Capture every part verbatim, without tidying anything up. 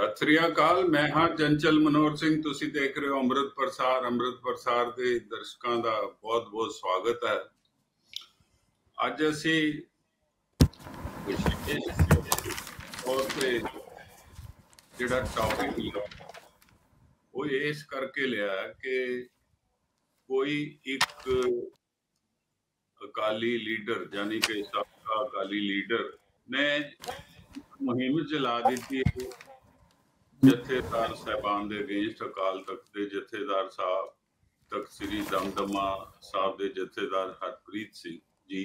सत श्री अकाल। मैं हाँ चंचल मनोहर सिंह, तुसी देख रहे हो अमृत प्रसार। अमृत प्रसार के दर्शकों का बहुत बहुत स्वागत है। अज असी जिहड़ा टॉपिक लिया वो इस करके लिया कि कोई एक अकाली लीडर यानी कि साबका अकाली लीडर ने मुहिम चला दी है जथेदार साहबान के अगेंस्ट। अकाल तख्त के जथेदार साहब तख्त श्री दमदमा साहब के जथेदार हरप्रीत सिंह जी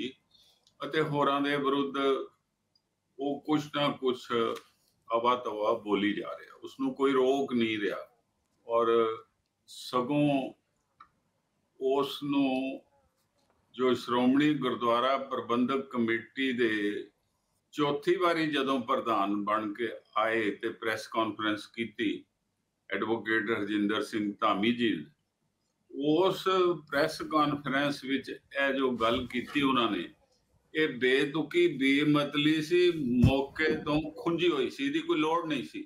अते होरां दे विरुद्ध वो कुछ ना कुछ अवा तवा बोली जा रहा, उसनूं कोई रोक नहीं रहा और सगों उसनूं जो श्रोमणी गुरुद्वारा प्रबंधक कमेटी दे चौथी बारी जदों प्रधान बन के आए तो प्रेस कॉन्फ्रेंस की एडवोकेट हरजिंदर सिंह धामी जी ने, उस प्रेस कॉन्फ्रेंस विच ए जो गल कीती उन्होंने ये बेतुकी बेमतली सी, मौके तो खुंजी हुई सी, दी कोई लोड़ नहीं सी।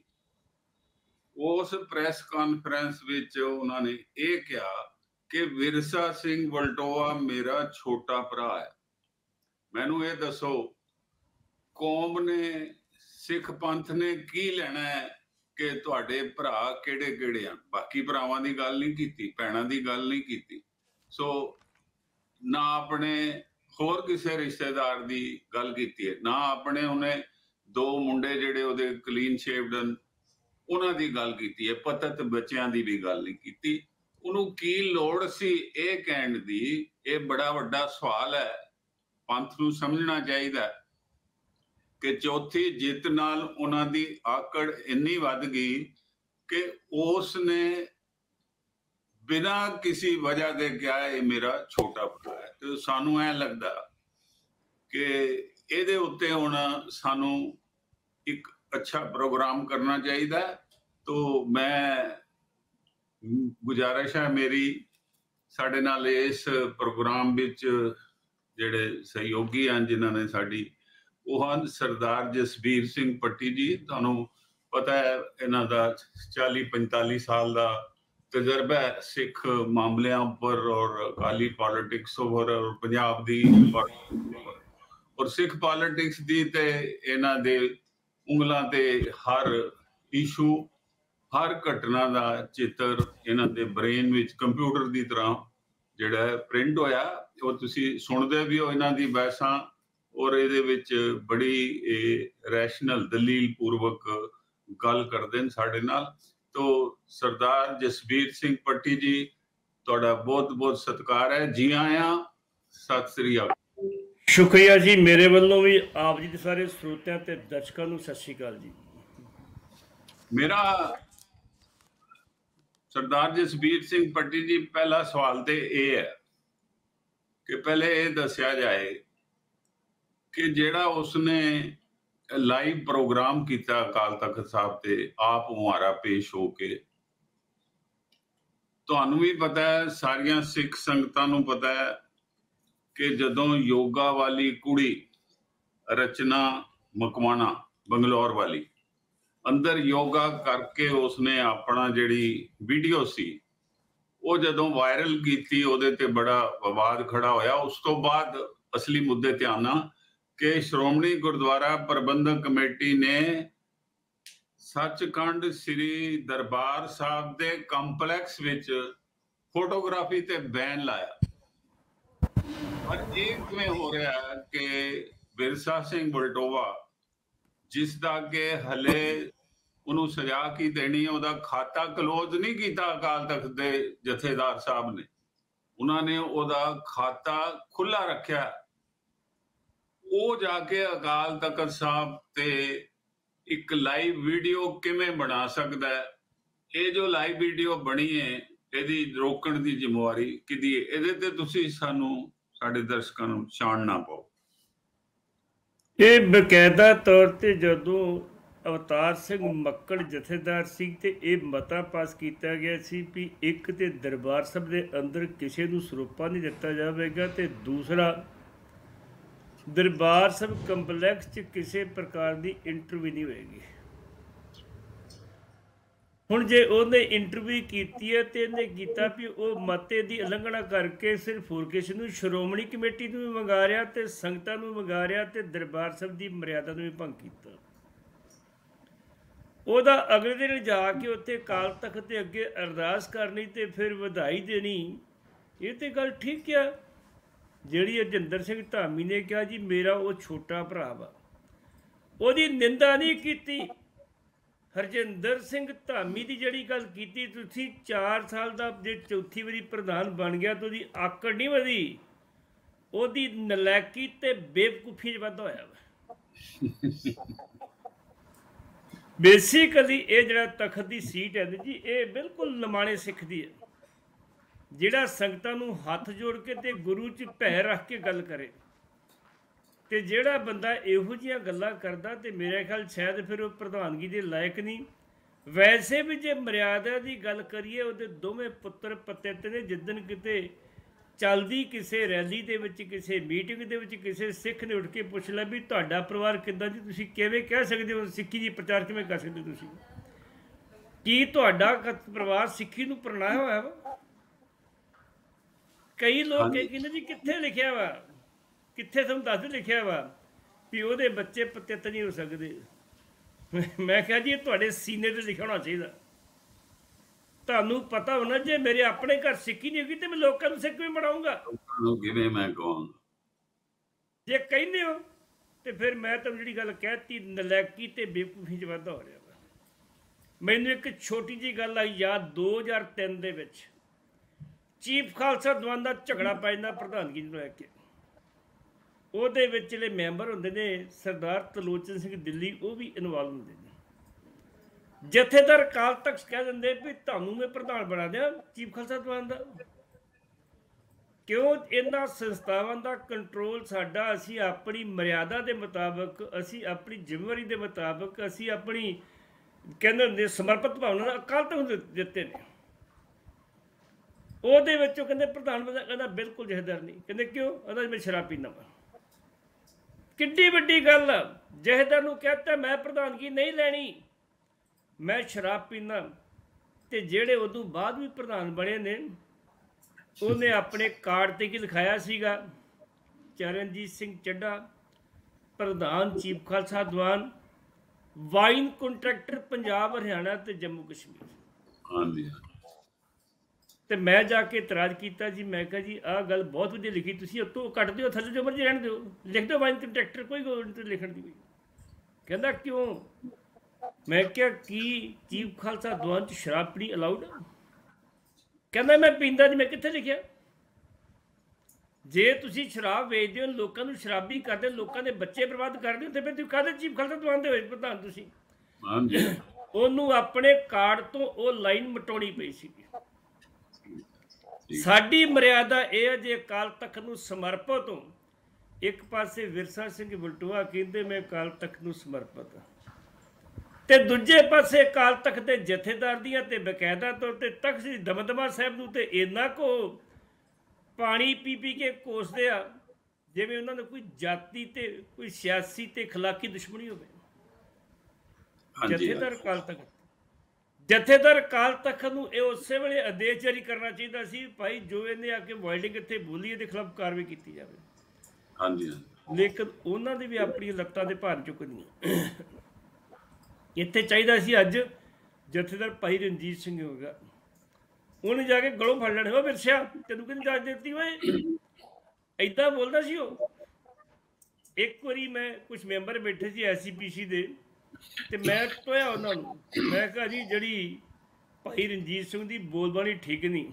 उस प्रेस कॉन्फ्रेंस विच उन्होंने ये कहा कि विरसा सिंह वलटोहा मेरा छोटा भरा है। मैनू ये दसो कौम ने सिख पंथ ने की लेना है कि तुहाडे भरा किहड़े किहड़े आ, बाकी भरावां दी गल नहीं कीती, भैणां दी गल नहीं कीती, सो ना अपने होर किसी रिश्तेदार दी गल कीती है, ना अपने उन्हें दो मुंडे जिहड़े उहदे क्लीन शेवडन उन्हां दी गल कीती है, पतत बच्चियां दी भी गल नहीं कीती। उहनूं की लोड़ सी इह कहण दी? इह बड़ा वड्डा सवाल है। पंथ नूं समझना चाहीदा कि चौथी जित नाल उन्हां दी आकड़ इन्नी वध गई कि उसने बिना किसी वजह के क्या ये मेरा छोटा भरा है। तो सानू ऐ लगदा कि इहदे उत्ते हुण सानू एक अच्छा प्रोग्राम करना चाहिए। तो मैं गुजारिश है मेरी साडे नाल इस प्रोग्राम विच जिहड़े सहयोगी हैं जिन्हां ने साडी उहन सरदार जसबीर सिंह पट्टी जी, तुहानू पता है इन्हां दा चालीस पैंतालीस साल का तजर्बा है सिख मामलों पर और अकाली पॉलिटिक्स और पंजाब दी और सिख पॉलिटिक्स दी ते इन्हां दे उंगलां ते हर इशू हर घटना का चित्र इन्हां दे ब्रेन विच कंप्यूटर की तरह जिहड़ा प्रिंट होया। वो तुसी सुनदे भी हो इन्हां दी बहसां और ये बड़ी रैशनल दलील पूर्वक गल करते हैं साढ़े नाल। तो सरदार जसबीर सिंह पट्टी जी तुहाडा बहुत बहुत सत्कार है, जी आया, सत श्री अकाल। शुक्रिया जी, मेरे वालों भी आप जी के सारे श्रोतियां ते दर्शकों नूं सत श्री अकाल जी। मेरा सरदार जसबीर सिंह पट्टी जी पहला सवाल तो यह है कि पहले ये दसिया जाए कि जेड़ा उसने लाइव प्रोग्राम किया अकाल तख्त साहब ते आप मुहारा पेश होके, तुहानू भी पता है, सारिया सिख संगतां नू पता है कि जदों योगा वाली कुड़ी रचना मकवाना बंगलौर वाली अंदर योगा करके उसने अपना जिहड़ी वीडियो सी वो जदों वायरल कीती उहदे ते बड़ा विवाद खड़ा होया। उस तो बाद असली मुद्दे ते आना कि श्रोमणी गुरुद्वारा प्रबंधक कमेटी ने सचखंड श्री दरबार साहब के कंपलैक्स विच फोटोग्राफी ते बैन लाया। और एक में हो रहा है कि विरसा सिंह वलटोहा जिसका के हले उन्हों सजा की देनी है, उहदा खाता क्लोज नहीं किया अकाल तख्त के जथेदार साहब ने, उन्होंने उहदा खाता खुला रखा। वो जाके अकाल तख्त साहब ते एक लाइव वीडियो किमें बना सकता है? ये जो लाइव वीडियो बनी है यदि रोकण की जिम्मेवारी किदी है? इहदे ते तुसीं सानू साडे दर्शकां नूं छाणना पाओ। ये बकायदा तौर पर जदों अवतार सिंह मक्कड़ जथेदार सिंह ते यह मता पास किया गया सी कि एक तो दरबार साहब के अंदर किसी नूं सरोपा नहीं दिता जाएगा तो दूसरा दरबार साहब कंपलैक्स किसी प्रकार की इंटरव्यू नहीं होएगी। ਹੁਣ ਜੇ ਉਹਨੇ ਇੰਟਰਵਿਊ ਕੀਤੀ ਹੈ ਤੇ ਇਹਨੇ ਕੀਤਾ ਵੀ ਉਹ ਮਤੇ ਦੀ ਉਲੰਘਣਾ ਕਰਕੇ ਸਿਰਫ ਫੋਰਕੇਸ਼ਨ ਨੂੰ ਸ਼੍ਰੋਮਣੀ ਕਮੇਟੀ ਨੂੰ ਵੀ ਮੰਗਾ ਰਿਹਾ ਤੇ ਸੰਗਤਾਂ ਨੂੰ ਮੰਗਾ ਰਿਹਾ ਤੇ ਦਰਬਾਰ ਸਾਹਿਬ ਦੀ ਮਰਿਆਦਾ ਨੂੰ ਵੀ ਭੰਗ ਕੀਤਾ। ਉਹਦਾ ਅਗਲੇ ਦਿਨ ਜਾ ਕੇ ਉੱਥੇ ਅਕਾਲ ਤਖਤ ਦੇ ਅੱਗੇ ਅਰਦਾਸ ਕਰਨੀ ਤੇ ਫਿਰ ਵਧਾਈ ਦੇਣੀ, ਇਹ ਤੇ ਗੱਲ ਠੀਕ ਆ ਜਿਹੜੀ ਹਰਜਿੰਦਰ ਸਿੰਘ ਧਾਮੀ ਨੇ ਕਿਹਾ ਜੀ ਮੇਰਾ ਉਹ ਛੋਟਾ ਭਰਾ ਵਾ, ਉਹਦੀ ਨਿੰਦਾ ਨਹੀਂ ਕੀਤੀ। हरजिंदर सिंह धामी की जी गल की तुसी चार साल का जो चौथी वारी प्रधान बन गया तो उसकी आकड़ नहीं वधी, उसकी नलैकी ते बेवकूफी वाधा होया। बेसिकली ये जिहड़ा तखत की सीट है जी ये बिल्कुल लमाणे सिख दी है, जिहड़ा संगतां नूं हथ जोड़ के ते गुरु च पैर रख के गल करे तो जोड़ा बंदा इहो जिहियां गल्लां करदा तो मेरे ख्याल शायद फिर वह प्रधानगी के लायक नहीं। वैसे भी जो मर्यादा की गल करिए उहदे दोवें पुत्र पतित ने जिद्दन किते चलदी किसी रैली दे विच किसी मीटिंग दे विच किसी सिख ने उठ के पुछ लिया भी तुहाडा परिवार किदां जी, तुसीं किवें कह सकदे हो सिक्खी दी प्रचार किवें कर सकदे हो, तुसीं की तुहाडा परिवार सिक्खी नूं परणाया होया वा? कई लोग कहंदे जी कित्थे लिखिया वा, कितने तुम दस लिखा वा भी वो बच्चे पतित नहीं हो सकते। मैं क्या जी थोड़े सीने पर लिखा होना चाहिए, तू पता होना जे मेरे अपने घर सिक्खी नहीं होगी तो मैं लोगों को सिख भी बनाऊंगा। जे कहने हो तो फिर मैं तुम जी गल कहती नलैकी तो बेवकूफी च वाधा हो रहा वा। मैनू एक छोटी जी गल आई याद दो हज़ार तीन दे विच चीफ खालसा दीवान का झगड़ा पै जांदा प्रधानगी नूं लै के, ਉਹਦੇ ਵਿੱਚ ਜਿਹੜੇ ਮੈਂਬਰ ਹੁੰਦੇ ਨੇ ਸਰਦਾਰ ਤਲੋਚਨ ਸਿੰਘ ਦਿੱਲੀ ਉਹ ਵੀ ਇਨਵੋਲਵ ਹੁੰਦੇ ਨੇ। ਜਥੇਦਾਰ ਅਕਾਲ ਤਖਤ ਕਹਿ ਦਿੰਦੇ ਵੀ ਤੁਹਾਨੂੰ ਮੈਂ ਪ੍ਰਧਾਨ ਬਣਾ ਦਿਆਂ ਚੀਫ ਖਾਲਸਾ ਦੀਵਾਨ ਦਾ, ਕਿਉਂ? ਇਹਨਾਂ ਸੰਸਥਾਵਾਂ ਦਾ ਕੰਟਰੋਲ ਸਾਡਾ, ਅਸੀਂ ਆਪਣੀ ਮਰਿਆਦਾ ਦੇ ਮੁਤਾਬਕ, ਅਸੀਂ ਆਪਣੀ ਜ਼ਿੰਮੇਵਾਰੀ ਦੇ ਮੁਤਾਬਕ, ਅਸੀਂ ਆਪਣੀ ਕਹਿੰਦੇ ਹੁੰਦੇ ਸਮਰਪਿਤ ਭਾਵਨਾ ਨਾਲ ਅਕਾਲ ਤਖਤ ਦਿੱਤੇ ਨੇ। ਉਹਦੇ ਵਿੱਚੋਂ ਕਹਿੰਦੇ ਪ੍ਰਧਾਨ ਬਣਾ, ਕਹਿੰਦਾ ਬਿਲਕੁਲ ਜਥੇਦਾਰ ਨਹੀਂ, ਕਹਿੰਦੇ ਕਿਉਂ? ਉਹਦਾ ਮੈਂ ਸ਼ਰਾਬ ਪੀਂਦਾ ਵਾ। किड्डी वड्डी गल, जहदार नूं कहता मैं प्रधानगी नहीं लैनी, मैं शराब पीना। तो जेड़े उदों बाद भी प्रधान बने ने उन्हें अपने कार्ड ते की लिखाया सीगा चरणजीत सिंह चड्ढा प्रधान chief Khalsa Diwan wine contractor Punjab Haryana ते जम्मू कश्मीर। तो मैं जाके इतराज किया जी, मैं कहा जी आह गल बहुत वधिया लिखी, तुसीं उत्तों कट दिओ, थल्ले जो मर्जी रहण दिओ, लिख दो वाइन कंट्रैक्टर, कोई गल लिखण दी। कहंदा क्यों? मैं क्या की चीफ खालसा दीवान च शराब पीनी अलाउड? कहंदा मैं पींदा जी, मैं कित्थे लिखिया? जे तुसीं शराब वेचदे हो, लोकां नूं शराबी करदे हो, लोकां दे बच्चे बर्बाद करदे हो, ते फिर तुसीं कहदे चीफ खालसा दीवान दे होए प्रधान तुसीं। हां जी, ओनू अपने कार्ड तो ओह लाइन मटाउणी पई सी। साड़ी मर्यादा यह है जे अकाल तख्त नूं समर्पित हो, एक पासे विरसा सिंह वलटोहा कहते मैं अकाल तख्त नूं समर्पित हाँ, तो दूजे पासे अकाल तख्त के जथेदार दियां ते बकायदा तौर पर तख्त श्री दमदमा साहब नूं ते इन्ना को पानी पी पी के कोसदे आ जिवें उन्हां दा कोई जाति ते कोई सियासी ते खलाकी दुश्मनी होवे। जथेदार अकाल तख्त जथेदार अकाल तख्त नूं इह उस वेले आदेश जारी करना चाहिए सी भाई जो इन्हें आके वायलिंग इत्थे बोली इहदे खिलाफ कार्रवाई की जाए। हाँ जी, लेकिन उन्हां दी भी अपनी लत्तां दे भार चुकदियां इत्थे चाहिदा सी। अज जथेदार भाई रणजीत सिंह होगा, उन्हें जाके गलों फड़ लैणे, हो विरसिया तैनूं किहने जांच दित्ती ओए, इदां बोलदा सी ओह। एक वारी मैं कुछ मैंबर बैठे C S C P C दे ते मैं टोया उन्होंने, मैं कहा जी जी भाई रणजीत सिंह की बोलबाणी ठीक नहीं,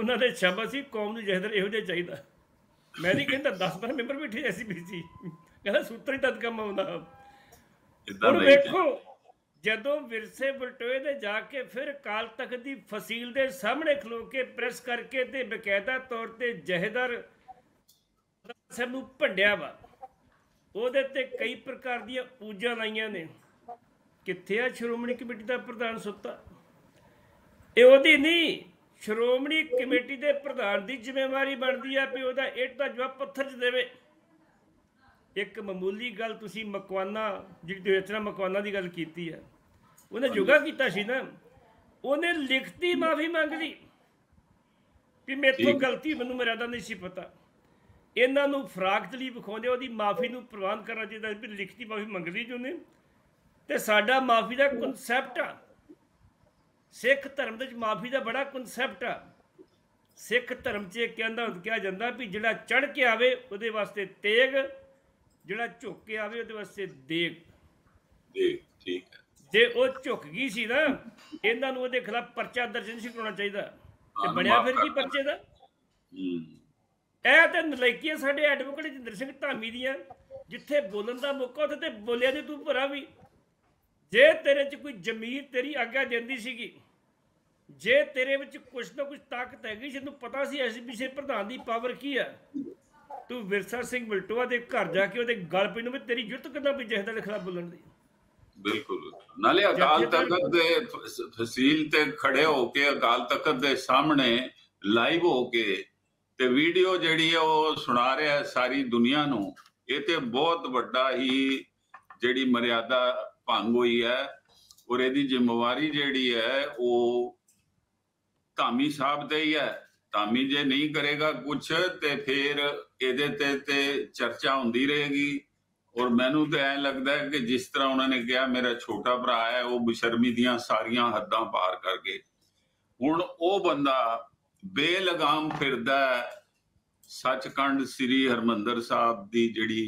उन्होंने शब्द से कौम को जहदर इहो जिहा चाहिदा। मैं नहीं कहता दस बारह मैंबर बैठे ऐसी बीसी कहना सूत्र ही तद कम आउंदा। हुण वेखो जदों विरसे वलटोहे ने जाके फिर अकाल तख्त की फसील के सामने खलो के प्रेस करके ते बकायदा तौर पर जहदर साहब नूं भंडिया वा, ਉਹਦੇ ਤੇ कई प्रकार ਦੀਆਂ पूजा ਲਾਈਆਂ ਨੇ। ਕਿੱਥੇ ਆ ਸ਼੍ਰੋਮਣੀ ਕਮੇਟੀ ਦਾ ਪ੍ਰਧਾਨ ਸੁੱਤਾ? ਇਹ ਉਹਦੀ ਨਹੀਂ, ਸ਼੍ਰੋਮਣੀ ਕਮੇਟੀ ਦੇ ਪ੍ਰਧਾਨ ਦੀ ਜ਼ਿੰਮੇਵਾਰੀ ਬਣਦੀ ਆ ਵੀ ਉਹਦਾ ਇੱਟ ਦਾ ਜਵਾਬ ਪੱਥਰ 'ਚ ਦੇਵੇ। ਇੱਕ ਮਾਮੂਲੀ ਗੱਲ ਤੁਸੀਂ ਮਕਵਾਨਾ ਜਿਹੜੀ ਰਚਨਾ ਮਕਵਾਨਾ ਦੀ ਗੱਲ ਕੀਤੀ ਆ, उन्हें जुगा किया सी ना, उन्हें लिखती माफ़ी मांग ली कि मेरे तो गलती मैं मर्यादा नहीं सी पता। इन्हों फराक तली विखाने वो माफ़ी को प्रवान करना चाहिए भी लिखती माफ़ी मंग ली जी उन्हें। तो साडा माफ़ी का कॉन्सैप्ट आ, सिख धर्म माफ़ी का बड़ा कॉन्सैप्ट आ। सिख धर्म से कहना कहा जाता भी जोड़ा चढ़ के आवे वो वास्ते तेग, जोड़ा झुक के आवे वो वास्ते देग। जे वो झुक गई सी ना, इन्हों वो खिलाफ परचा दर्ज नहीं करना चाहिए। बनया फिर की परचे का यह तो नलाइकियां साढ़े एडवोकेट हरजिंदर सिंह धामी दियां। जिथे बोलन का मौका उत्थे ते बोलिया नहीं तू भरा भी। जे तेरे च कोई जमीर तेरी आग्या देंदी सीगी, जे तेरे विच कुछ ना कुछ ताकत हैगी, जिन्नू पता सी एसपीसी प्रधान की पावर की है, तू विरसा सिंह वलटोहा दे घर जाके उहदे गल पैनू भी तेरी जुर्त किदां पई जहदा दे खिलाफ बोलन दी। बिल्कुल नाले अकाल तखत दे फसील ते खड़े होके, अकाल तखत दे सामने लाइव होके ते वीडियो जिहड़ी है वो सुना रहा है सारी दुनिया नूं। ये ते बहुत वड्डा ही जिहड़ी मर्यादा भंग हुई है और इहदी जिम्मेवारी जिहड़ी है वो धामी साहब दे ही है। धामी जे नहीं करेगा कुछ ते फिर इहदे ते ते चर्चा हुंदी रहेगी। और मैनूं ते ऐ लगदा है कि जिस तरह उन्होंने कहा मेरा छोटा भरा है, वो बेशर्मी दियां सारियां हद्दां पार करके हुण वो बंदा बेलगाम फिरदा सचखंड श्री हरमंदर साहब की जिहड़ी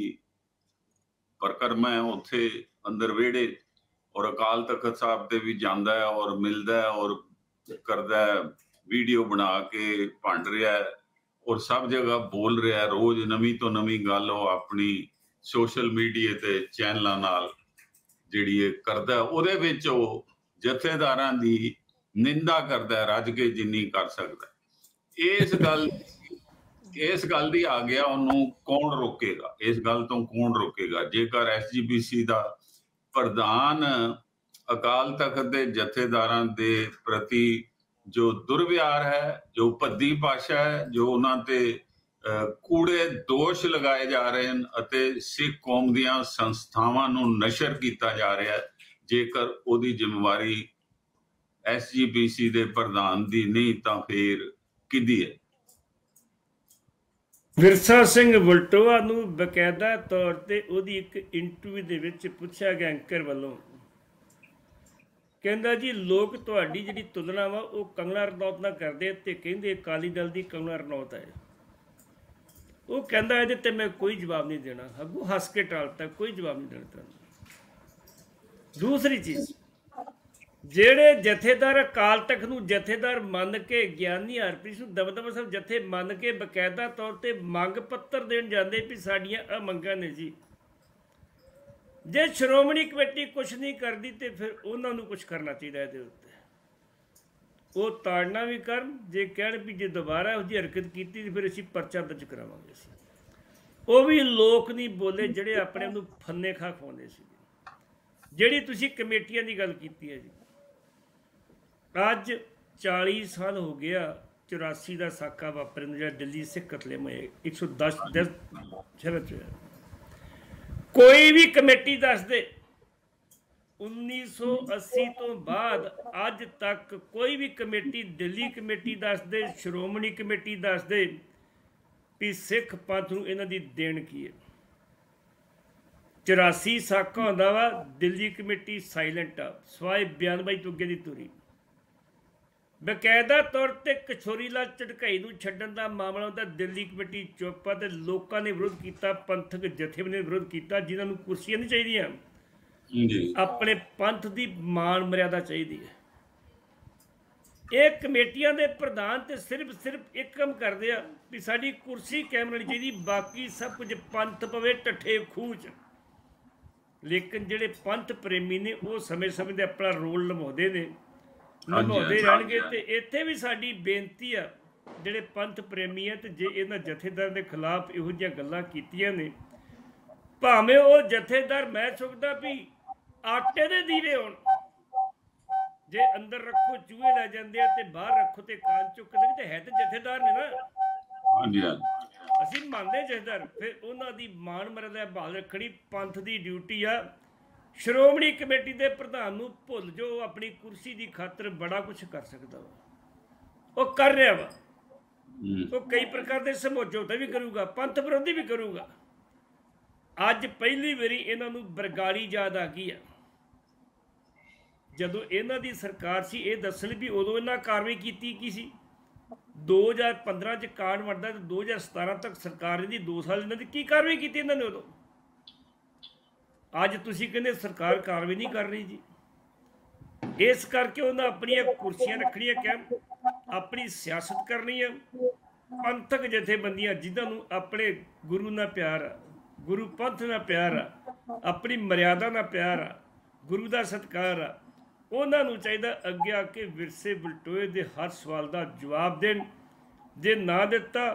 परिक्रमा है उत्थे अंदर वेड़े, और अकाल तखत साहब से भी जाता है और मिलता है और करता है, वीडियो बना के भंड रहा है और सब जगह बोल रहा है। रोज़ नवी तो नवी गल वो अपनी सोशल मीडिया ते चैनलों नाल जिहड़ी करता है, उहदे विच वो जथेदारां दी निंदा करता है रज के जिन्नी कर सकता है। इस गल इस गल दी आ गया उन्होंने कौन रोकेगा, इस गल तो कौन रोकेगा। जेकर एस जी पी सी का प्रधान अकाल तखत के जथेदारां दे प्रति जो दुर्व्यवहार है, जो भद्दी भाषा है, जो उन्होंने कूड़े दोष लगाए जा रहे हैं अते सिख कौम दीआं संस्थावां नूं नशर किया जा रहा है, जेकर उहदी जिम्मेवारी एस जी पी सी के प्रधान की नहीं तो फिर किहदी है। विरसा सिंह वलटोहा नूं बकायदा तौर पर उहदी एक इंटरव्यू दे विच पुछया गया एंकर वालों, कहंदा जी लोग तुहाडी जिहड़ी तुलना वा वो कंगना रनौत नाल करदे ते कहंदे अकाली दल दी कंगना रनौत है। वो कहंदा इहदे ते मैं कोई जवाब नहीं देना, अगू हस के टालता, कोई जवाब नहीं देना। दूसरी चीज़, ਜਿਹੜੇ ਜਥੇਦਾਰ ਅਕਾਲ ਤਖਤ ਨੂੰ ਜਥੇਦਾਰ ਮੰਨ ਕੇ ਗਿਆਨੀ ਹਰਪ੍ਰੀਤ ਨੂੰ ਦਬਦਬਾ ਸਾਹਿਬ ਜਥੇ ਮੰਨ ਕੇ ਬਕਾਇਦਾ ਤੌਰ ਤੇ ਮੰਗ ਪੱਤਰ ਦੇਣ ਜਾਂਦੇ ਵੀ ਸਾਡੀਆਂ ਆ ਮੰਗਾਂ ਨੇ ਜੀ, ਜੇ ਸ਼੍ਰੋਮਣੀ ਕਮੇਟੀ ਕੁਝ ਨਹੀਂ ਕਰਦੀ ਤੇ ਫਿਰ ਉਹਨਾਂ ਨੂੰ ਕੁਝ ਕਰਨਾ ਚਾਹੀਦਾ। ਇਹਦੇ ਉੱਤੇ ਉਹ ਤਾੜਨਾ ਵੀ ਕਰਨ, ਜੇ ਕਹਿਣ ਵੀ ਜੇ ਦੁਬਾਰਾ ਉਹਦੀ ਹਰਕਤ ਕੀਤੀ ਫਿਰ ਅਸੀਂ ਪਰਚਾ ਦਰਜ ਕਰਾਵਾਂਗੇ। ਅਸੀਂ ਉਹ ਵੀ ਲੋਕ ਨਹੀਂ ਬੋਲੇ ਜਿਹੜੇ ਆਪਣੇ ਨੂੰ ਫੰਨੇ ਖਾ ਖਵਾਉਂਦੇ ਸੀ। ਜਿਹੜੀ ਤੁਸੀਂ ਕਮੇਟੀਆਂ ਦੀ ਗੱਲ ਕੀਤੀ ਹੈ ਜੀ, आज चालीस साल हो गया चौरासी का साका वापर जो दिल्ली सिख कतलेआम में एक सौ दस दस शहर च कोई भी कमेटी दस दे उन्नीस सौ अस्सी तो बाद अज तक कोई भी कमेटी दिल्ली कमेटी दस दे श्रोमणी कमेटी दस दे भी सिख पंथ नूं इन्हां दी देन की है। चौरासी साका हुंदा वा, दिल्ली कमेटी साइलेंट आ सवाए बयानबाजी तो अगे दी तुरी। बकायदा तौर पर किशोरी लाल झटकाई को छड्डण दा मामला होता, दिल्ली कमेटी चुप आ, लोगों ने विरोध किया, पंथक जथेबंदी ने विरोध किया, जिन्होंने कुर्सियां नहीं चाहिए, अपने पंथ की मान मर्यादा चाहिए है। ये कमेटियां के प्रधान तो सिर्फ सिर्फ एक काम करते हैं भी साड़ी कुर्सी कायम रहनी चाहिए, बाकी सब कुछ पंथ पवे ढट्ठे खूह च। लेकिन जिहड़े पंथ प्रेमी ने वो समय समय पर अपना रोल निभाते हैं, ਨਿਭਾਉਂਦੇ ਰਹਿਣਗੇ। ਤੇ ਇੱਥੇ ਵੀ ਸਾਡੀ ਬੇਨਤੀ ਆ ਜਿਹੜੇ ਪੰਥ ਪ੍ਰੇਮੀ ਆ, ਤੇ ਜੇ ਇਹਨਾਂ ਜਥੇਦਾਰ ਦੇ ਖਿਲਾਫ ਇਹੋ ਜਿਹੀਆਂ ਗੱਲਾਂ ਕੀਤੀਆਂ ਨੇ, ਭਾਵੇਂ ਉਹ ਜਥੇਦਾਰ ਮੈਂ ਸੁਖਦਾ ਵੀ ਆਟੇ ਦੇ ਦੀਵੇ ਹੋਣ, ਜੇ ਅੰਦਰ ਰੱਖੋ ਚੂਹੇ ਲੈ ਜਾਂਦੇ ਆ ਤੇ ਬਾਹਰ ਰੱਖੋ ਤੇ ਕਾਂ ਚੁੱਕਦੇ, ਤੇ ਹੈ ਤੇ ਜਥੇਦਾਰ ਨੇ ਨਾ। ਹਾਂਜੀ ਅਸੀਂ ਮੰਨਦੇ ਜਥੇਦਾਰ, ਫਿਰ ਉਹਨਾਂ ਦੀ ਮਾਣ ਮਰਦਾ ਬਹਾਲ ਰੱਖਣੀ ਪੰਥ ਦੀ ਡਿਊਟੀ ਆ। ਸ਼੍ਰੋਮਣੀ ਕਮੇਟੀ ਦੇ ਪ੍ਰਧਾਨ ਨੂੰ ਭੁੱਲ ਜੋ ਆਪਣੀ ਕੁਰਸੀ ਦੀ ਖਾਤਰ ਬੜਾ ਕੁਝ ਕਰ ਸਕਦਾ ਵਾ, ਉਹ ਕਰ ਰਿਹਾ ਵਾ। ਉਹ ਕਈ ਪ੍ਰਕਾਰ ਦੇ ਸਮਝੌਤੇ ਵੀ ਕਰੂਗਾ, ਪੰਥ ਵਿਰੋਧੀ ਵੀ ਕਰੂਗਾ। ਅੱਜ ਪਹਿਲੀ ਵਾਰੀ ਇਹਨਾਂ ਨੂੰ ਬਰਗਾੜੀ ਯਾਦ ਆ ਗਈ ਆ। ਜਦੋਂ ਇਹਨਾਂ ਦੀ ਸਰਕਾਰ ਸੀ ਇਹ ਦੱਸਣ ਵੀ ਉਦੋਂ ਇਹਨਾਂ ਕਾਰਵਾਈ ਕੀਤੀ ਕੀ ਸੀ। ਦੋ ਹਜ਼ਾਰ ਪੰਦਰਾਂ ਚ ਕਾਰਡ ਵੰਡਦਾ ਤੇ ਦੋ ਹਜ਼ਾਰ ਸਤਾਰਾਂ ਤੱਕ ਸਰਕਾਰ ਦੀ ਦੋ ਸਾਲ ਇਹਨਾਂ ਦੀ ਕੀ ਕਾਰਵਾਈ ਕੀਤੀ ਇਹਨਾਂ ਨੇ ਉਦੋਂ। ਅੱਜ ਤੁਸੀਂ ਕਹਿੰਦੇ ਸਰਕਾਰ ਕਾਰਵਾਈ ਨਹੀਂ ਕਰ ਰਹੀ ਜੀ। ਇਸ ਕਰਕੇ ਉਹਨਾਂ ਆਪਣੀਆਂ ਕੁਰਸੀਆਂ ਰੱਖਣੀਆਂ ਕਿ ਆਪਣੀ ਸਿਆਸਤ ਕਰਨੀ ਹੈ। ਪੰਥਕ ਜਥੇਬੰਦੀਆਂ ਜਿਨ੍ਹਾਂ ਨੂੰ ਆਪਣੇ ਗੁਰੂ ਨਾਲ ਪਿਆਰ ਆ, ਗੁਰੂ ਪੰਥ ਨਾਲ ਪਿਆਰ ਆ, ਆਪਣੀ ਮਰਿਆਦਾ ਨਾਲ ਪਿਆਰ ਆ, ਗੁਰੂ ਦਾ ਸਤਿਕਾਰ ਆ, ਉਹਨਾਂ ਨੂੰ ਚਾਹੀਦਾ ਅੱਗੇ ਆ ਕੇ ਵਿਰਸੇ ਵਲਟੋਏ ਦੇ ਹਰ ਸਵਾਲ ਦਾ ਜਵਾਬ ਦੇਣ। ਜੇ ਨਾ ਦਿੱਤਾ,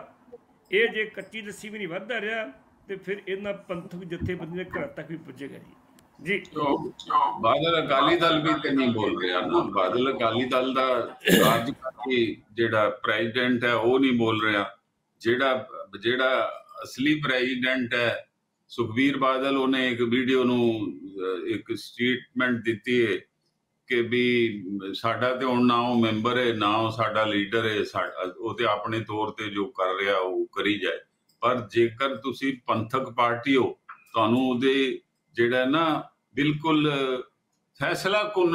ਇਹ ਜੇ ਕੱਚੀ ਲੱਸੀ ਵੀ ਨਹੀਂ ਵੱਧਦਾ ਰਿਹਾ ਤੇ ਫਿਰ ਇਹਨਾਂ ਪੰਥਕ ਜਥੇਬੰਦੀਆਂ ਘਰਾਂ ਤੱਕ ਵੀ ਪੁੱਜੇਗਾ ਜੀ। जी बादल अकाली दल भी तो नहीं बोल रहा ना, बादल अकाली दल का राजकाजी जेड़ा प्रेसिडेंट है वो नहीं बोल रहा, जेड़ा जेड़ा असली प्रेसिडेंट है सुखबीर बादल उन्हें एक वीडियो नू एक स्टेटमेंट दी है कि भी साडा ते हुण ना वो मैंबर है ना वो साडा लीडर है, वो तो अपने तौर पर जो कर रहा वो करी जाए। पर जेकर तुसी पंथक पार्टी हो तुहानू उहदे ਜਿਹੜਾ ਨਾ ਬਿਲਕੁਲ ਫੈਸਲਾ ਕੁਨ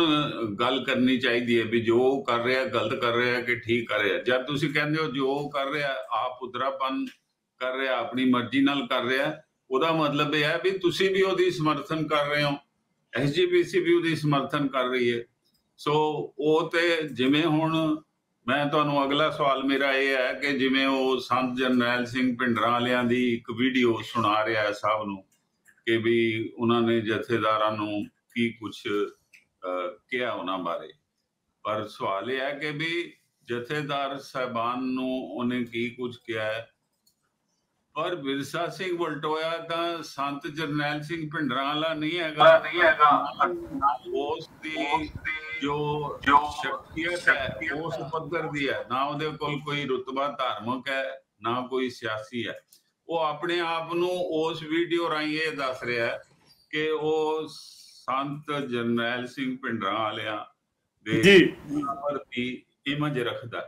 ਗੱਲ ਕਰਨੀ ਚਾਹੀਦੀ ਹੈ ਵੀ ਜੋ ਕਰ ਰਿਹਾ ਗਲਤ ਕਰ ਰਿਹਾ ਕਿ ਠੀਕ ਕਰ ਰਿਹਾ। ਜਦ ਤੁਸੀਂ ਕਹਿੰਦੇ ਹੋ ਜੋ ਕਰ ਰਿਹਾ ਆਪ ਉਦਰਾਪਨ ਕਰ ਰਿਹਾ, ਆਪਣੀ ਮਰਜ਼ੀ ਨਾਲ ਕਰ ਰਿਹਾ, ਉਹਦਾ ਮਤਲਬ ਇਹ ਹੈ ਵੀ ਤੁਸੀਂ ਵੀ ਉਹਦੀ ਸਮਰਥਨ ਕਰ ਰਹੇ ਹੋ, ਐਸ ਜੀ ਪੀ ਸੀ ਵੀ ਉਹਦੀ ਸਮਰਥਨ ਕਰ ਰਹੀ ਹੈ। ਸੋ ਉਹ ਤੇ ਜਿਵੇਂ ਹੁਣ ਮੈਂ ਤੁਹਾਨੂੰ ਅਗਲਾ ਸਵਾਲ ਮੇਰਾ ਇਹ ਹੈ ਕਿ ਜਿਵੇਂ ਉਹ ਸੰਤ ਜਰਨੈਲ ਸਿੰਘ ਭਿੰਡਰਾਂਵਾਲਿਆਂ ਦੀ ਇੱਕ ਵੀਡੀਓ ਸੁਣਾ ਰਿਹਾ ਹੈ ਸਭ ਨੂੰ कि भी उन्होंने जथेदारां नूं की कुछ किया उन्होंने बारे। पर सवाल यह है कि भी जथेदार साहबान नूं उन्हें की कुछ किया है। पर विरसा सिंह वलटोया तां संत जरनैल सिंह भिंडरांवाला नहीं हैगा नहीं हैगा उस दी जो जो शख्सियत है उस पद्धर दी है, ना उहदे कोल कोई रुतबा धार्मिक है ना कोई सियासी है। ਉਹ ਆਪਣੇ ਆਪ ਨੂੰ ਉਸ ਵੀਡੀਓ ਰਾਹੀਂ ਇਹ ਦੱਸ ਰਿਹਾ ਹੈ ਕਿ ਉਹ ਸੰਤ ਜਰਨੈਲ ਸਿੰਘ ਭਿੰਡਰਾਂਵਾਲਿਆਂ ਦੇ ਪ੍ਰਤੀ ਇਮਜ ਰੱਖਦਾ।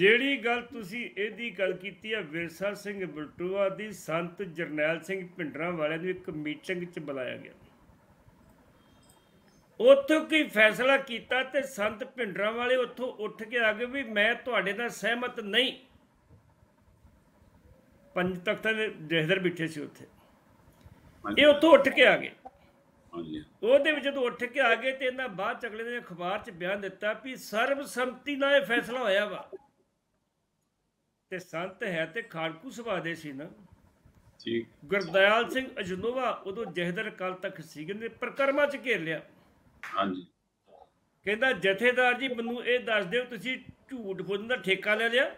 ਜਿਹੜੀ ਗੱਲ ਤੁਸੀਂ ਇਹਦੀ ਗੱਲ ਕੀਤੀ ਆ ਵਿਰਸਾ ਸਿੰਘ ਵਲਟੋਆ ਦੀ, ਸੰਤ ਜਰਨੈਲ ਸਿੰਘ ਭਿੰਡਰਾਂਵਾਲਿਆਂ ਨੂੰ ਇੱਕ ਮੀਟਿੰਗ 'ਚ ਬੁਲਾਇਆ ਗਿਆ, ਉੱਥੋਂ ਕੀ ਫੈਸਲਾ ਕੀਤਾ ਤੇ ਸੰਤ ਭਿੰਡਰਾਂਵਾਲੇ ਉੱਥੋਂ ਉੱਠ ਕੇ ਆ ਗਏ ਵੀ ਮੈਂ ਤੁਹਾਡੇ ਨਾਲ ਸਹਿਮਤ ਨਹੀਂ। ਪੰਜ ਤਖਤਾਂ ਦੇ ਜਥੇਦਾਰ ਬਿਠੇ ਸੀ ਉੱਥੇ, ਇਹ ਉੱਥੋਂ ਉੱਠ ਕੇ ਆ ਗਏ। ਉਹਦੇ ਵਿੱਚ ਜਦੋਂ ਉੱਠ ਕੇ ਆ ਗਏ ਤੇ ਇਹਨਾਂ ਬਾਅਦ ਚ ਅਗਲੇ ਦਿਨ ਅਖਬਾਰ 'ਚ ਬਿਆਨ ਦਿੱਤਾ ਵੀ ਸਰਬਸੰਮਤੀ ਨਾਲ ਇਹ ਫੈਸਲਾ ਹੋਇਆ ਵਾ। ਤੇ ਸੰਤ ਹੈ ਤੇ ਖਾੜਕੂ ਸੁਭਾਅ ਦੇ ਸੀ ਨਾ। ਠੀਕ ਗੁਰਦਿਆਲ ਸਿੰਘ ਅਜਨੋਵਾ ਉਦੋਂ ਜਥੇਦਾਰ ਅਕਾਲ ਤਖਤ ਸੀਗੇ ਨੇ ਪ੍ਰਕਰਮਾ 'ਚ ਘੇਰ ਲਿਆ। ਹਾਂਜੀ, ਕਹਿੰਦਾ ਜਥੇਦਾਰ ਜੀ ਮੈਨੂੰ ਇਹ ਦੱਸ ਦਿਓ ਤੁਸੀਂ ਝੂਠ ਬੋਲਣ ਦਾ ਠੇਕਾ ਲੈ ਲਿਆ।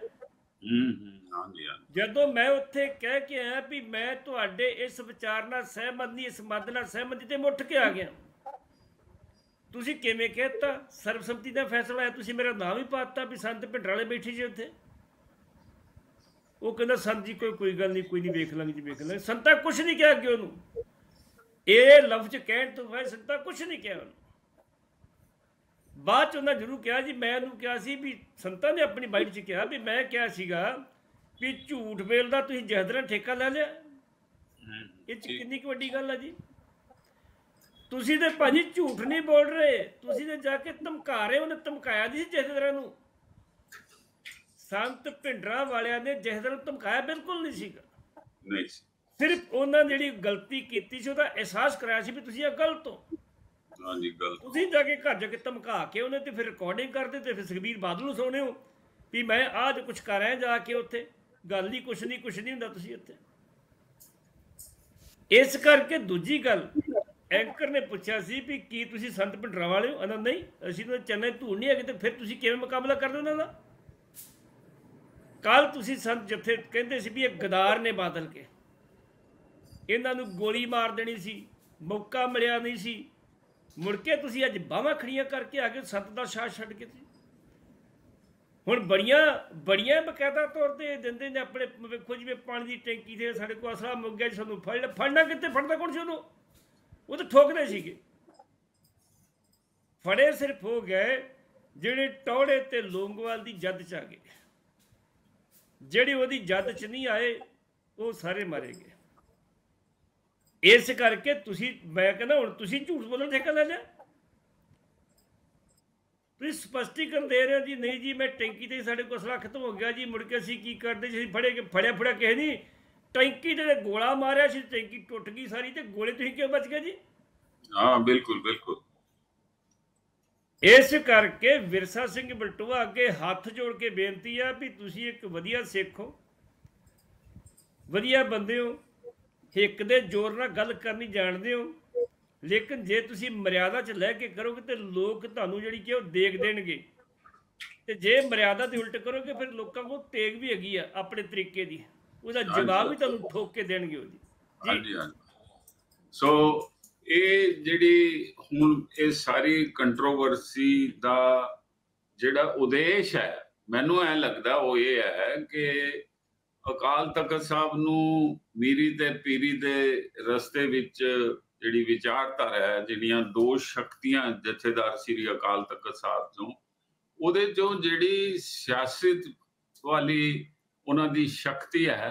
ਜਦੋਂ ਮੈਂ ਉੱਥੇ ਕਹਿ ਕੇ ਆਇਆ ਵੀ ਮੈਂ ਤੁਹਾਡੇ ਇਸ ਵਿਚਾਰ ਨਾਲ ਸਹਿਮਤ ਨਹੀਂ, ਇਸ ਮੱਦ ਨਾਲ ਸਹਿਮਤ ਤੇ ਮੁੱਠ ਕੇ ਆ ਗਿਆ, ਤੁਸੀਂ ਕਿਵੇਂ ਕਹਿਤਾ ਸਰਬਸੰਮਤੀ ਦਾ ਫੈਸਲਾ ਹੈ, ਤੁਸੀਂ ਮੇਰਾ ਨਾਮ ਹੀ ਪਾਤਾ ਵੀ ਸੰਤ ਭਿੰਡਰਾਂਵਾਲੇ ਬੈਠੇ ਸੀ ਉੱਥੇ। ਉਹ ਕਹਿੰਦਾ ਸੰਤ ਜੀ ਕੋਈ ਕੋਈ ਗੱਲ ਨਹੀਂ, ਕੋਈ ਨਹੀਂ ਵੇਖ ਲਾਂਗੇ ਜੀ ਵੇਖ ਲਾਂਗੇ। ਸੰਤਾਂ ਕੁਛ ਨਹੀਂ ਕਿਹਾ ਅੱਗੇ ਉਹਨੂੰ, ਇਹ ਲਫ਼ਜ਼ ਕਹਿਣ ਤੋਂ ਬਾਅਦ ਸੰਤਾਂ ਕੁਛ ਨਹੀਂ ਕਿਹਾ ਉਹਨੂੰ। ਬਾਅਦ 'ਚ ਉਹਨਾਂ ਜ਼ਰੂਰ ਕਿਹਾ ਜੀ ਮੈਂ ਉਹਨੂੰ ਕਿਹਾ ਸੀ ਵੀ ਸੰਤਾਂ ਨੇ ਆਪਣੀ ਬਾਈਟ 'ਚ ਕਿਹਾ ਵੀ ਮੈਂ ਕਿਹਾ ਸੀਗਾ ਵੀ ਝੂਠ ਬੇਲ ਦਾ ਤੁਸੀਂ ਜਥੇਦਾਰਾਂ ਠੇਕਾ ਲੈ ਲਿਆ। ਇਹ 'ਚ ਕਿੰਨੀ ਕੁ ਵੱਡੀ ਗੱਲ ਆ ਜੀ। ਤੁਸੀਂ ਤਾਂ ਭਾਜੀ ਝੂਠ ਨਹੀਂ ਬੋਲ ਰਹੇ, ਤੁਸੀਂ ਤਾਂ ਜਾ ਕੇ ਧਮਕਾ ਰਹੇ। ਉਹਨੇ ਧਮਕਾਇਆ ਨਹੀਂ ਸੀ ਜਥੇਦਾਰਾਂ ਨੂੰ, ਸੰਤ ਭਿੰਡਰਾਂਵਾਲਿਆਂ ਨੇ ਜਥੇਦਾਰਾਂ ਨੂੰ ਧਮਕਾਇਆ ਬਿਲਕੁਲ ਨਹੀਂ ਸੀਗਾ। ਸਿਰਫ ਉਹਨਾਂ ਨੇ ਜਿਹੜੀ ਗਲਤੀ ਕੀਤੀ ਸੀ ਉਹਦਾ ਅਹਿਸਾਸ ਕਰਾਇਆ ਸੀ ਵੀ ਤੁਸੀਂ ਇਹ ਗਲਤ ਹੋ। ਤੁਸੀਂ ਜਾ ਕੇ ਘਰ ਜਾ ਕੇ ਧਮਕਾ ਕੇ ਉਹਨੇ ਤੇ ਫਿਰ ਰਿਕਾਰਡਿੰਗ ਕਰਦੇ ਤੇ ਫਿਰ ਸੁਖਬੀਰ ਬਾਦਲ ਨੂੰ ਸੁਣਾਉਂਦੇ ਹੋ ਵੀ ਮੈਂ ਆਹ ਜੋ ਕੁਛ ਕਰ ਰਿਹਾ ਜਾ ਕੇ ਉੱਥੇ, ਗੱਲ ਹੀ ਕੁਛ ਨਹੀਂ ਕੁਛ ਨਹੀਂ ਹੁੰਦਾ ਤੁਸੀਂ ਉੱਥੇ। ਇਸ ਕਰਕੇ ਦੂਜੀ ਗੱਲ, ਐਂਕਰ ਨੇ ਪੁੱਛਿਆ ਸੀ ਵੀ ਕੀ ਤੁਸੀਂ ਸੰਤ ਭਿੰਡਰਾਂਵਾਲੇ ਹੋ, ਉਹਨਾਂ ਨਹੀਂ ਅਸੀਂ ਤਾਂ ਚੰਨੇ ਧੂੜ ਨਹੀਂ ਹੈਗੇ, ਤੇ ਫਿਰ ਤੁਸੀਂ ਕਿਵੇਂ ਮੁਕਾਬਲਾ ਕਰਦੇ ਉਹਨਾਂ ਦਾ। ਕੱਲ ਤੁਸੀਂ ਸੰਤ ਜਿੱਥੇ ਕਹਿੰਦੇ ਸੀ ਵੀ ਇਹ ਗਦਾਰ ਨੇ ਬਾਦਲ ਕੇ, ਇਹਨਾਂ ਨੂੰ ਗੋਲੀ ਮਾਰ ਦੇਣੀ ਸੀ, ਮੌਕਾ ਮਿਲਿਆ ਨਹੀਂ ਸੀ, ਮੁੜ ਕੇ ਤੁਸੀਂ ਅੱਜ ਬਾਹਾਂ ਖੜੀਆਂ ਕਰਕੇ ਆ ਗਏ ਸੰਤ ਦਾ ਸਾਥ ਛੱਡ ਕੇ। हुण बड़ियां बड़ियां बकायदा तौर पर दिंदे ने अपने वेखो जिवें पानी की टैंकी से साढ़े कोल असला मुक गया जी सानूं फड़ लै फड़ना कित्थे फड़दा कौन सी उहनूं वो तो ठोकदे सीगे फड़े सिर्फ हो गए जिहड़े टौड़े ते लोंगोवाल की जद च आ गए जिहड़े उहदी जद च नहीं आए वो सारे मारे गए। इस करके तुसीं मैं कहना हुण तुसीं झूठ बोलण ठेका लै लिया स्पष्टीकरण दे रहे हो जी नहीं जी मैं टैंकी से साढ़े को असला खत्म हो गया जी मुड़के असीं की करदे जी फड़े के फड़िया फड़िया किसी नहीं टैंकी ते गोला मारिया सी टैंकी टुट गई सारी ते गोले तुसीं क्यों बच गए जी। हाँ बिल्कुल बिल्कुल इस करके विरसा सिंह बलटोहा अगे हथ जोड़ के बेनती है भी तुसीं एक वधिया सिख हो वधिया बंदे हो हिक दे जोर नाल गल करनी जाणदे हो लेकिन जे तुसी मर्यादा च लै के करोगे तो लोग तुहानूं जिहड़ी कि ओह देख देणगे ते जे मर्यादा ते उल्ट करोगे फिर लोकां कोल तेग भी हैगी आ अपने तरीके दी उहदा जवाब भी तुहानूं ठोक के देणगे ओह जी। सो इह जिहड़ी हुण इह सारी कंट्रोवर्सी दा जिहड़ा उद्देश है मैनूं ऐ लगदा ओह इह है कि अकाल तख्त साहब नूं मीरी ते पीरी दे रस्ते विच जिहड़ी विचारधारा है जिहड़ियां दो शक्तियां जथेदार श्री अकाल तख्त साहब चों उहदे चों जिहड़ी सियासत वाली उन्हां दी शक्ति है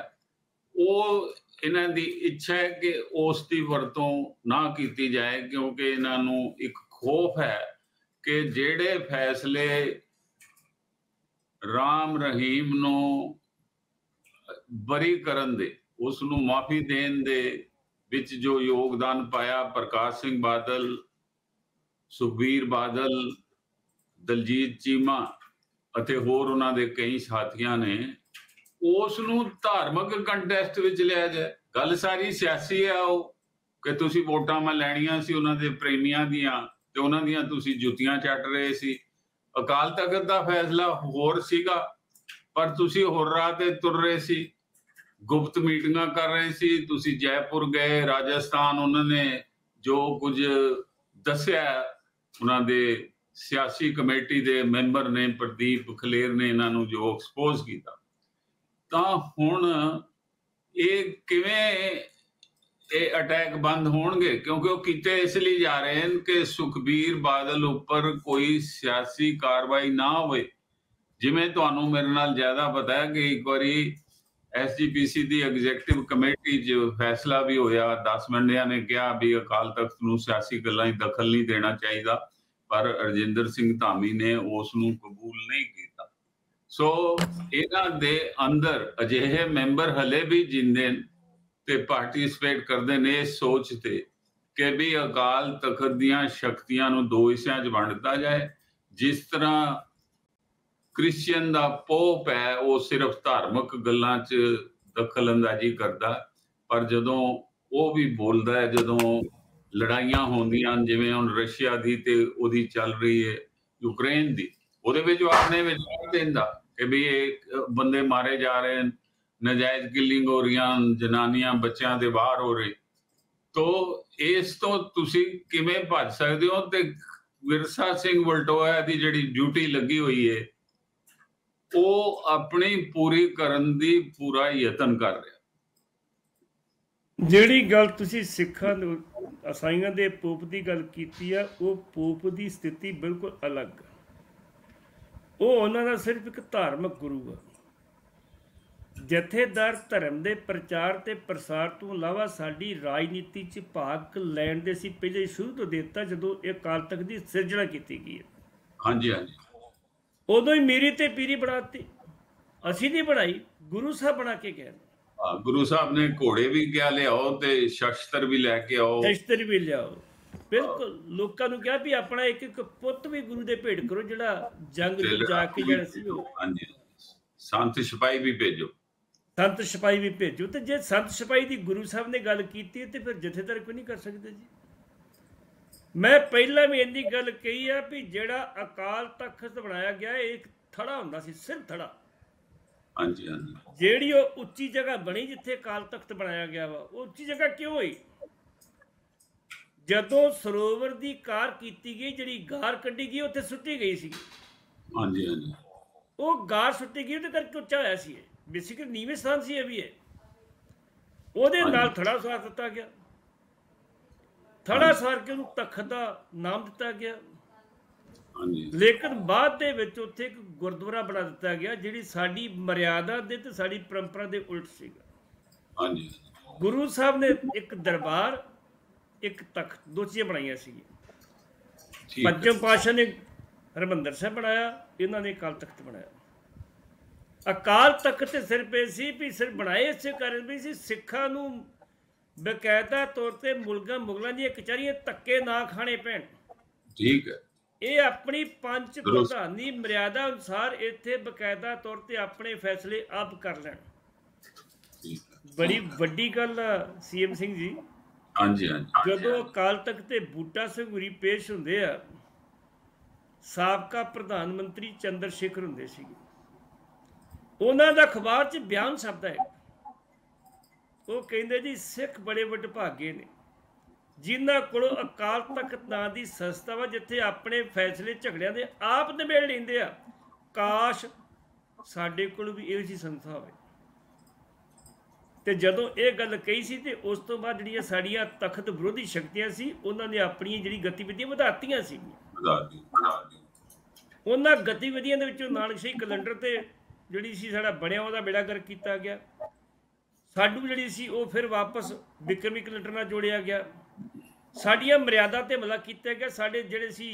वह इन्हां दी इच्छा है कि उस दी वरतों ना कीती जाए क्योंकि इन्हां नूं एक खौफ है कि जिहड़े फैसले राम रहीम नूं बरी करन दे उस नूं माफी देन दे विच जो योगदान पाया प्रकाश सिंह बादल सुखबीर बादल दलजीत चीमा अते होर उन्हां दे कई साथियां ने उस नूं धार्मिक कंटेस्ट विच लिया जाए। गल सारी सियासी है वो कि तुसीं वोटां मैं लैणियां सी उन्हां दे प्रेमियां दियां ते उन्हां दियां तुसीं जुतियां चट रहे सी। अकाल तख्त दा फैसला होर सीगा पर तुसी होर राह ते तुर रहे सी गुप्त मीटिंगां कर रहे सी तुसी जयपुर गए राजस्थान उन्होंने जो कुछ दस्या उन्होंने दे सियासी कमेटी के मैंबर ने प्रदीप खलेर ने इन्हों जो एक्सपोज किया तो हुण ये किवें अटैक बंद होणगे क्योंकि वो किते इसलिए जा रहे हैं कि सुखबीर बादल उपर कोई सियासी कार्रवाई ना हो जिमें तुहानूं मेरे नाल ज्यादा पता है कि एक बारी एस जी पी सी की एग्जैक्टिव कमेटी जो फैसला भी होया दस बंदियां ने कहा भी अकाल तख्त नूं सियासी गल्लां च दखल नहीं देना चाहिए पर हरजिंदर सिंह धामी ने उस नूं कबूल नहीं किया। सो इन्हां दे अंदर अजिहे मैंबर हले भी जिंदे ते पार्टिसिपेट करते ने इस सोच ते कि भी अकाल तख्त दीयां शक्तियां नूं दो हिस्सियां च वंडता जाए जिस तरह क्रिश्चियन का पोप है वो सिर्फ धार्मिक गलों दखल अंदाजी करता पर जदों वो भी बोलता है जदों लड़ाइयां होंदियां जिवें हुण रशिया दी ते उहदी चल रही है यूक्रेन दी उहदे विच अपने विचार देंदा कि भी बंदे मारे जा रहे हैं नजायज़ किलिंग हो रही जनानियां बच्चों के बाहर हो रहे तो इस तो तुसीं किवें भज सकदे हो ते विरसा सिंह वलटोहा दी जिहड़ी ड्यूटी लगी हुई है वो अपनी पूरी करन दी पूरा यतन कर रहा। जिहड़ी गल तुसीं सिखां असाईयां दे पोप दी गल कीती आ वो पोप दी स्थिति बिल्कुल अलग है वो उन्हां दा सिर्फ एक धार्मिक गुरू आ जथेदार धर्म के प्रचार ते प्रसार तो इलावा साडी राजनीति च भाग लैण दे सी पहले शुरू तो देता जदों इह अकाल तख्त दी सिरजणा कीती गई है। हाँ जी हाँ जी उदों ही मीरी ते पीरी बनाती असीं नहीं बनाई गुरु साहब बना के गए गुरु साहब ने घोड़े भी क्या लियाओ ते शस्त्र भी लैके आओ शस्त्र भी लियाओ बिल्कुल लोकां नूं कहा भी अपना एक एक पुत्त भी गुरु दे भेट करो जिहड़ा जंग जाके जिहड़ा सी हांजी संत सिपाही भी भेजो संत सिपाही भी भेजो ते जे संत सिपाही दी गुरु साहब ने गल कीती ते फिर जथेदार क्यों नहीं कर सकदे जी। मैं पहला भी इन्नी गल कही है भी जिहड़ा अकाल तख्त बनाया गया एक थड़ा हुंदा सी सिर थड़ा हाँ जी हाँ जी जिहड़ी ओह उच्ची जगह बनी जिथे अकाल तख्त बनाया गया वा उच्ची जगह क्यों होई जदों सरोवर की कार कीती गई जिहड़ी गार कड्डी गई उत्थे सुट्टी गई सी हाँ जी हाँ जी वो गार सुट्टी की तो करके उच्चा होया सी बेसिकली नीवें स्थान से भी है ਉਹਦੇ ਨਾਲ ਥੜਾ ਸਵਾਰ ਦਿੱਤਾ ਗਿਆ ਥੜਾ ਸਵਾਰ ਕੇ ਉਹਨੂੰ ਤਖਤ ਦਾ ਨਾਮ ਦਿੱਤਾ ਗਿਆ ਹਾਂਜੀ ਲੇਕਿਨ ਬਾਅਦ ਦੇ ਵਿੱਚ ਉੱਥੇ ਇੱਕ ਗੁਰਦੁਆਰਾ ਬਣਾ ਦਿੱਤਾ ਗਿਆ ਜਿਹੜੀ ਸਾਡੀ ਮਰਿਆਦਾ ਦੇ ਤੇ ਸਾਡੀ ਪਰੰਪਰਾ ਦੇ ਉਲਟ ਸੀਗਾ ਹਾਂਜੀ ਗੁਰੂ ਸਾਹਿਬ ਨੇ ਇੱਕ ਦਰਬਾਰ ਇੱਕ ਤਖਤ ਦੋ ਚੀਜ਼ਾਂ ਬਣਾਈਆਂ ਸੀ ਪੰਜਮ ਪਾਤਸ਼ਾਹ ਨੇ ਹਰਮੰਦਰ ਸਾਹਿਬ ਬਣਾਇਆ ਇਹਨਾਂ ਨੇ ਅਕਾਲ ਤਖਤ ਬਣਾਇਆ अकाल तख्त सिर्फ ऐसी भी सिर्फ बनाए इस कारण भी सिखा बकायदा तौर पर मुलगा मुगलों दी कचहरी धक्के ना खाने पैण ठीक है ये अपनी पंच प्रधानी मर्यादा अनुसार इत्थे बकायदा तौर पर अपने फैसले आप कर लैण बड़ी वड्डी गल सी एम सिंह जी हाँ जी जदों अकाल तख्त बूटा संघूरी पेश हुंदे आ साबका प्रधानमंत्री चंद्रशेखर हुंदे सी उन्होंने अखबार च बयान छपता है वो कहते जी सिख बड़े वडभागे ने जिन्हों को अकाल तख्त नाम की संस्था वा जिथे अपने फैसले झगड़िया के आप नबेड़ लेंदे आ काश साडे कोल भी इहो जी संस्था होवे ते जदों ये गल कही सी ते उस तो बाद जिहड़ियां साडीआं तख्त विरोधी शक्तियां सी उन्हां ने अपनी जिहड़ी गतिविधियां वधातीआं सी उन्हां गतिविधियां दे विचों नानकशाही कैलेंडर ते जिहड़ी सी साडा बणिया उहदा बेड़ा गर्क कीता गया साडू जिहड़ी सी वो फिर वापस विक्रमी कैलेंडर नाल जोड़िया गया साडियां मर्यादा ते हमला कीता गया साडे जिहड़े सी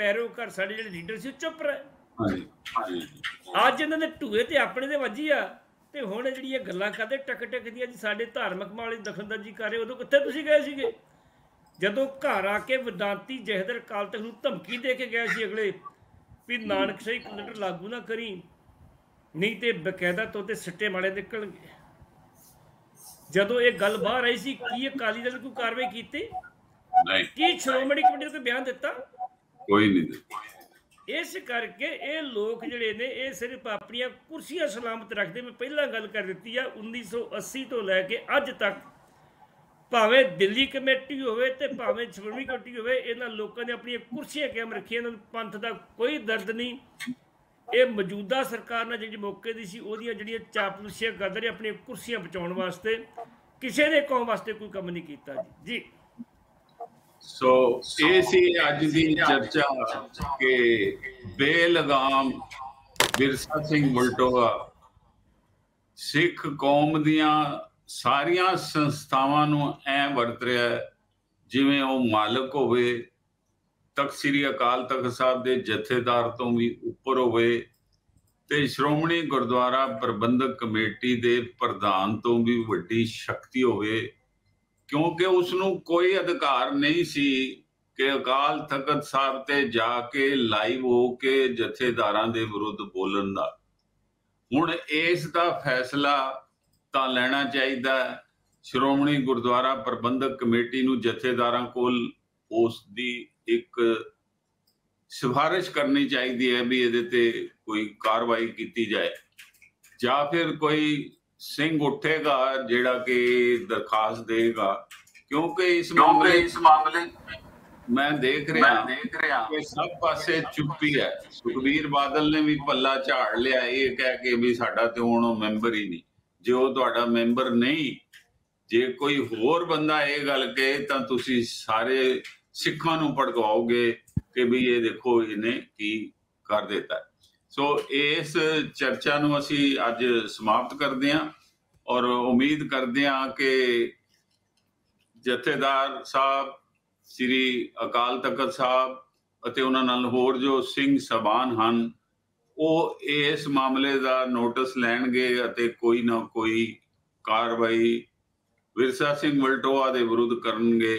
पैरोकार साडे जिहड़े लीडर सी चुप रहे अज इन्हां दे ढूए ते अपने दे वजी आ ते हुण जिहड़ी ये गल्लां करदे टक टक दी जी साडे धार्मिक माहौल दी दखलअंदाजी कर रहे उदों कित्थे तुसीं गए सीगे जदों घर आ के विदांती जहदर अकाल तख्त नूं धमकी दे के गए सी अगले भी नानकशाही कैलेंडर लागू ना करी नहीं तो बकायदा तौर पर सिट्टे मारे निकल गए जदों ये गल बाहर आई सी की अकाली दल कोई कार्रवाई की की श्रोमणी कमेटी को बयान दिता कोई नहीं इस करके ये लोग जिहड़े ने ये सिर्फ अपनी कुर्सियां सलामत रखते मैं पहला गल कर दी है उन्नीस सौ अस्सी तो लैके अज तक भावें दिल्ली कमेटी होवे ते भावें श्रोमणी कमेटी होवे इन्हां लोकां ने अपनी कुर्सियां कायम रखियां इन्हां पंथ दा कोई दर्द नहीं ये मौजूदा सरकार ने जी मौके की सी ओदियां जिहड़ियां चापलूसियां कर रहे अपनी कुर्सियां बचाने वास्ते किसी ने कौम वास्ते कोई कम नहीं किया जी सो ये सी अज दी चर्चा के बेलगाम विरसा सिंह वलटोहा सिख कौम दियां सारियां संस्थावां नूं ऐ वरत रहा है जिवें वह मालक होवे तख्त श्री अकाल तख्त साहब के जथेदार तो भी उपर होवे ते श्रोमणी गुरुद्वारा प्रबंधक कमेटी के प्रधान तो भी वड्डी शक्ति होवे क्योंकि उसनूं कोई अधिकार नहीं सी कि अकाल तख्त साहब ते जाके लाइव हो के जथेदारां दे विरुद्ध बोलन दा हुण इस दा फैसला तां लैणा चाहीदा श्रोमणी गुरुद्वारा प्रबंधक कमेटी नूं जथेदारां कोल उस दी एक सिफारिश करनी चाहिए है भी ये कोई कार्रवाई की जाए या फिर कोई सिंह उठेगा जेड़ा के दरखास्त देगा क्योंकि इस मामले इस मामले मैं देख रहा मैं देख रहा कि सब पासे चुप्पी है सुखबीर बादल ने भी पल्ला झाड़ लिया ये कह के भी साडा ते हुण मैंबर ही नहीं जो तुहाडा मैंबर नहीं जे कोई होर बंदा ये गल कहे तां तुसीं सारे सिखा भड़काओगे कि भी ये देखो इन्हें की कर देता है सो इस चर्चा नूं असीं अज समाप्त करते हैं और उम्मीद करते हैं कि जथेदार साहब श्री अकाल तख्त साहब अते उन्हां नाल होर जो सिंह सबान हन वो इस मामले का नोटिस लैणगे अते कोई ना कोई कार्रवाई विरसा सिंह वलटोहा दे विरुद्ध करनगे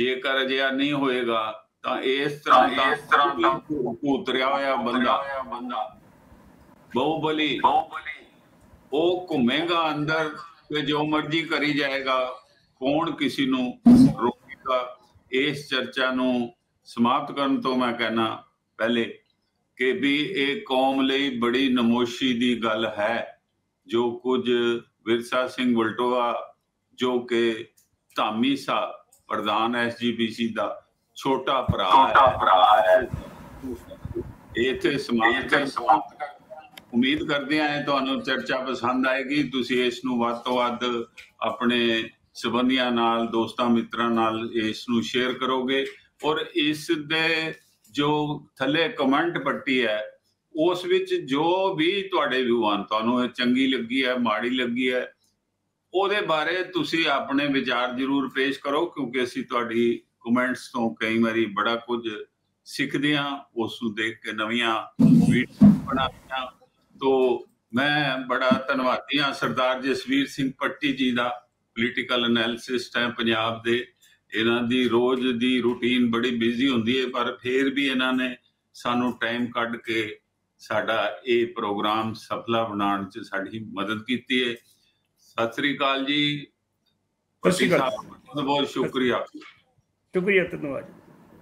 जेकर अजिहा नहीं होएगा तो इस तरह का इस तरह का उतरिया हुआ बंदा बहुबली बहुबली वो घूमेगा अंदर ते जो मर्जी करी जाएगा कौन किसी नूं रोकेगा इस चर्चा नूं समाप्त करन तो मैं कहना पहले कि भी ये कौम लई बड़ी नमोशी दी गल है जो कुछ विरसा सिंह वलटोहा जो कि धामी साहब प्रधान एस जी पी सी का छोटा भरा है इत्थे समाप्त कर उम्मीद करते हैं तो चर्चा पसंद आएगी। तुसीं इस नूं वध तों वध अपने संबंधियों नाल, दोस्तों मित्रां नाल इस नूं शेयर करोगे और इस दे जो थले कमेंट पट्टी है उस विच जो भी तुहाडे विवान तुहानूं चंगी लगी है, माड़ी लगी है, ਉਹਦੇ बारे तुसी अपने विचार जरूर पेश करो, क्योंकि असीं तुहाडी कमेंट्स तो कई बारी बड़ा कुछ सीखदे हां, उस नूं देख के नवीआं वीडियो बनाउणा। तो मैं बड़ा धन्नवादी हां सरदार जसबीर सिंह पट्टी जी दा, पोलिटिकल एनालिसिस्ट है पंजाब दे। इन्हां दी रोज़ दी रूटीन बड़ी बिजी हुंदी है, पर फिर भी इन्हां ने सानूं टाइम ਕੱਢ के ਸਾਡਾ ਇਹ ਪ੍ਰੋਗਰਾਮ ਸਫਲਾ ਬਣਾਉਣ 'ਚ ਸਾਡੀ मदद ਕੀਤੀ है। सत श्री अकाल जी, बहुत शुक्रिया शुक्रिया धन्यवाद।